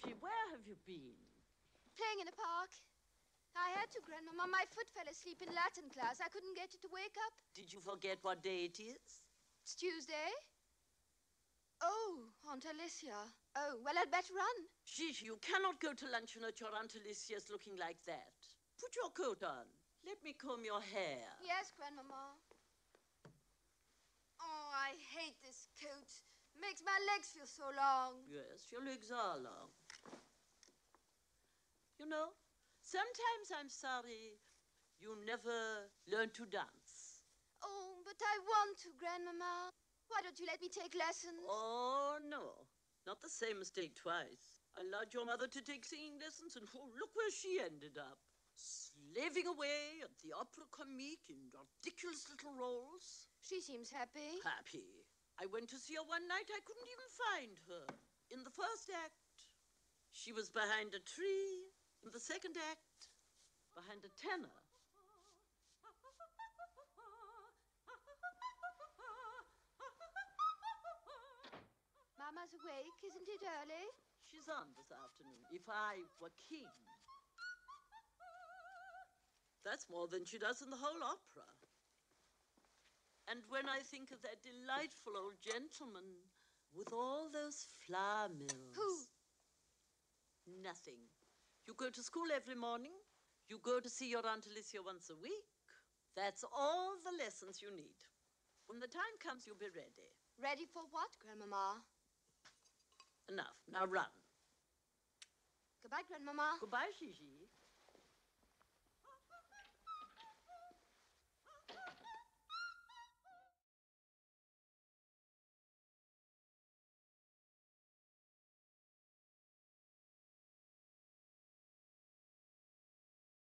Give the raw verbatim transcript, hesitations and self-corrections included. Gigi, where have you been? Playing in the park. I had to, Grandmama. My foot fell asleep in Latin class. I couldn't get it to wake up. Did you forget what day it is? It's Tuesday. Oh, Aunt Alicia. Oh, well, I'd better run. Gigi, you cannot go to luncheon at your Aunt Alicia's looking like that. Put your coat on. Let me comb your hair. Yes, Grandmama. Oh, I hate this coat. Makes my legs feel so long. Yes, your legs are long. You know, sometimes I'm sorry you never learned to dance. Oh, but I want to, Grandmama. Why don't you let me take lessons? Oh, no. Not the same mistake twice. I allowed your mother to take singing lessons, and oh, look where she ended up. Slaving away at the opera comique in ridiculous little roles. She seems happy. Happy. I went to see her one night. I couldn't even find her. In the first act, she was behind a tree. In the second act, behind a tenor. Mama's awake. Isn't it early? She's on this afternoon. If I were king. That's more than she does in the whole opera. And when I think of that delightful old gentleman with all those flour mills. Who? Nothing. You go to school every morning. You go to see your Aunt Alicia once a week. That's all the lessons you need. When the time comes, you'll be ready. Ready for what, Grandmama? Enough. Now run. Goodbye, Grandmama. Goodbye, Gigi.